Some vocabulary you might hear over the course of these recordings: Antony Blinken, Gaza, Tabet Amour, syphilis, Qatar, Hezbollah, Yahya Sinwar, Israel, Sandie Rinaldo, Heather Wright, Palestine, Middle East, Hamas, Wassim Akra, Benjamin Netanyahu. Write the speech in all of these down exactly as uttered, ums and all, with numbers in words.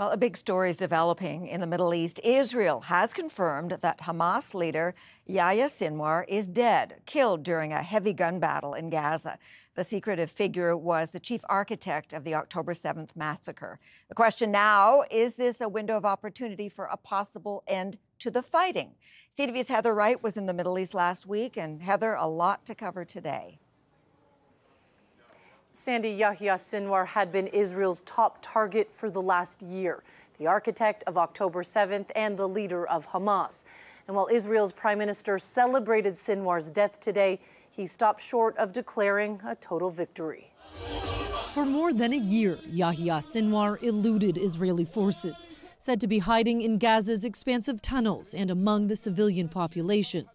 Well, a big story is developing in the Middle East. Israel has confirmed that Hamas leader Yahya Sinwar is dead, killed during a heavy gun battle in Gaza. The secretive figure was the chief architect of the October seventh massacre. The question now, is this a window of opportunity for a possible end to the fighting? C T V's Heather Wright was in the Middle East last week, and Heather, a lot to cover today. Sandy, Yahya Sinwar had been Israel's top target for the last year, the architect of October seventh and the leader of Hamas. And while Israel's prime minister celebrated Sinwar's death today, he stopped short of declaring a total victory. For more than a year, Yahya Sinwar eluded Israeli forces, said to be hiding in Gaza's expansive tunnels and among the civilian population.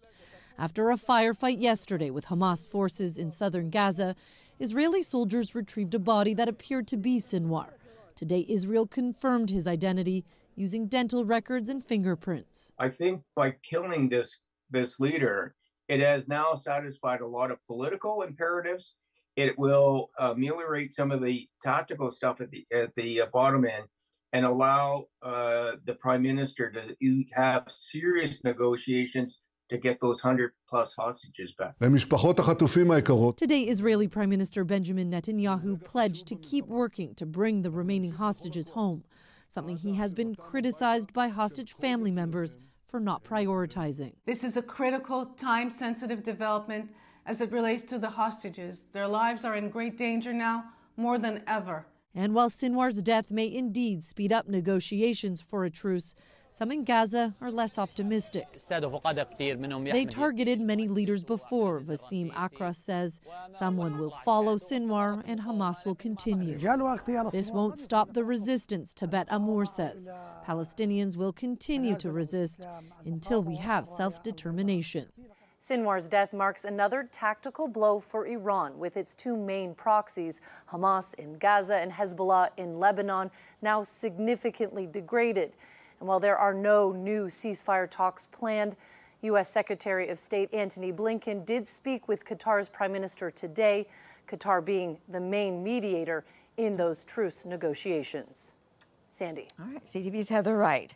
After a firefight yesterday with Hamas forces in southern Gaza, Israeli soldiers retrieved a body that appeared to be Sinwar. Today, Israel confirmed his identity using dental records and fingerprints. I think by killing this, this leader, it has now satisfied a lot of political imperatives. It will uh, ameliorate some of the tactical stuff at the, at the uh, bottom end and allow uh, the prime minister to have serious negotiations to get those one hundred plus hostages back. Today, Israeli Prime Minister Benjamin Netanyahu pledged to keep working to bring the remaining hostages home, something he has been criticized by hostage family members for not prioritizing. This is a critical, time-sensitive development as it relates to the hostages. Their lives are in great danger now, more than ever. And while Sinwar's death may indeed speed up negotiations for a truce, some in Gaza are less optimistic. They targeted many leaders before, Wassim Akra says. Someone will follow Sinwar and Hamas will continue. This won't stop the resistance, Tabet Amour says. Palestinians will continue to resist until we have self-determination. Sinwar's death marks another tactical blow for Iran, with its two main proxies, Hamas in Gaza and Hezbollah in Lebanon, now significantly degraded. And while there are no new ceasefire talks planned, U S Secretary of State Antony Blinken did speak with Qatar's prime minister today, Qatar being the main mediator in those truce negotiations. Sandy. All right, C T V's Heather Wright.